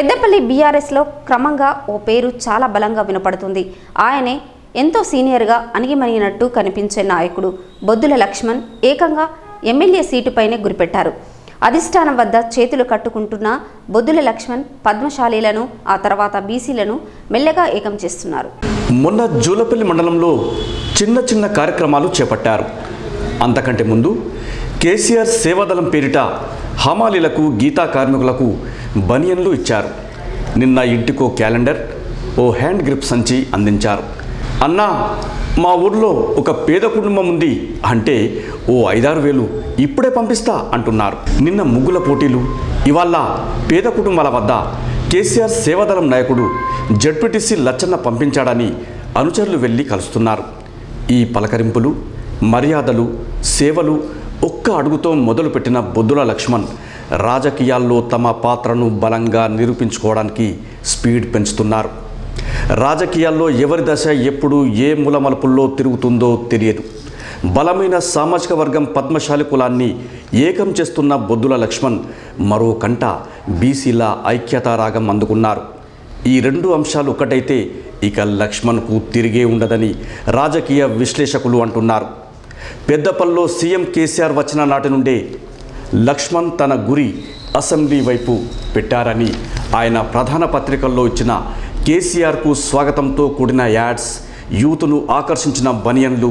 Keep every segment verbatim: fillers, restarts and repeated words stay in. Peddapalli BRS లో క్రమంగా ఓ పేరు చాలా బలంగా వినపడుతుంది. ఆయనే ఎంతో సీనియర్ గా అణిగిమణినట్టు కనిపించే నాయకుడు బొద్దుల లక్ష్మణ్ ఏకంగా ఎమ్మెల్యే సీటుపైనే గురిపెట్టారు. అధిష్టానం వద్ద చేతులు కట్టుకుంటున్న బొద్దుల లక్ష్మణ్ పద్మశాలీలను ఆ తర్వాత బీసీలను మెల్లగా ఏకం చేస్తున్నారు. మొన్న జూలపల్లి మండలంలో చిన్న చిన్న కార్యక్రమాలు చేపట్టారు. అంతకంటే ముందు కేసీఆర్ సేవాదళం పేరిట హమాలీలకు గీతా కార్మికులకు బనియన్లు ఇచ్చారు. నిన్న ఇంటికో క్యాలెండర్, ఓ హ్యాండ్ గ్రిప్ సంచి అందించారు. అన్నా, మా ఊర్లో ఒక పేద కుటుంబం ఉంది అంటే ఓ ఐదారు వేలు ఇప్పుడే పంపిస్తా అంటున్నారు. నిన్న ముగ్గుల పోటీలు, ఇవాళ పేద కుటుంబాల వద్ద కేసీఆర్ సేవాదళం నాయకుడు జడ్పీటీసీ లచ్చన్న పంపించాడని అనుచరులు వెళ్ళి కలుస్తున్నారు. ఈ పలకరింపులు, మర్యాదలు, సేవలు ఒక్క అడుగుతో మొదలుపెట్టిన బొద్దుల లక్ష్మణ్ రాజకీయాల్లో తమ పాత్రను బలంగా నిరూపించుకోవడానికి స్పీడ్ పెంచుతున్నారు. రాజకీయాల్లో ఎవరి దశ ఎప్పుడు ఏ మూలమలుపుల్లో తిరుగుతుందో తెలియదు. బలమైన సామాజిక వర్గం పద్మశాలి కులాన్ని ఏకం చేస్తున్న బొద్దుల లక్ష్మణ్ మరో కంట బీసీల ఐక్యతారాగం అందుకున్నారు. ఈ రెండు అంశాలు ఒకటైతే ఇక లక్ష్మణ్కు తిరిగే ఉండదని రాజకీయ విశ్లేషకులు అంటున్నారు. పెద్దపల్లిలో సీఎం కేసీఆర్ వచ్చిన నాటి నుండే లక్ష్మణ్ తన గురి అసెంబ్లీ వైపు పెట్టారని ఆయన ప్రధాన పత్రికల్లో ఇచ్చిన కేసీఆర్కు స్వాగతంతో కూడిన యాడ్స్, యూత్ను ఆకర్షించిన బనియన్లు,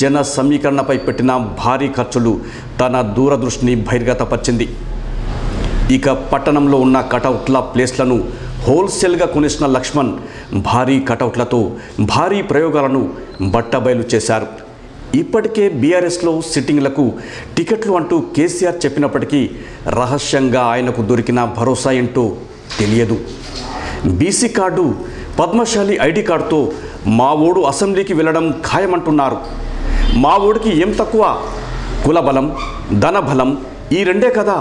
జన సమీకరణపై పెట్టిన భారీ ఖర్చులు తన దూరదృష్టిని బహిర్గతపరిచింది. ఇక పట్టణంలో ఉన్న కటౌట్ల ప్లేస్లను హోల్సేల్గా కొనేసిన లక్ష్మణ్ భారీ కటౌట్లతో భారీ ప్రయోగాలను బట్టబయలు చేశారు. ఇప్పటికే బీఆర్ఎస్లో సిట్టింగ్లకు టికెట్లు అంటూ కేసీఆర్ చెప్పినప్పటికీ రహస్యంగా ఆయనకు దొరికిన భరోసా ఏంటో తెలియదు. బీసీ కార్డు, పద్మశాలి ఐడి కార్డుతో మా ఓడు అసెంబ్లీకి వెళ్ళడం ఖాయమంటున్నారు. మా ఓడికి ఏం తక్కువ, కులబలం, ధనబలం, ఈ రెండే కదా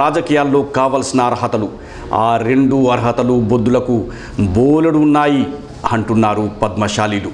రాజకీయాల్లో కావలసిన అర్హతలు. ఆ రెండు అర్హతలు బొద్దులకు బోలెడు ఉన్నాయి అంటున్నారు పద్మశాలీలు.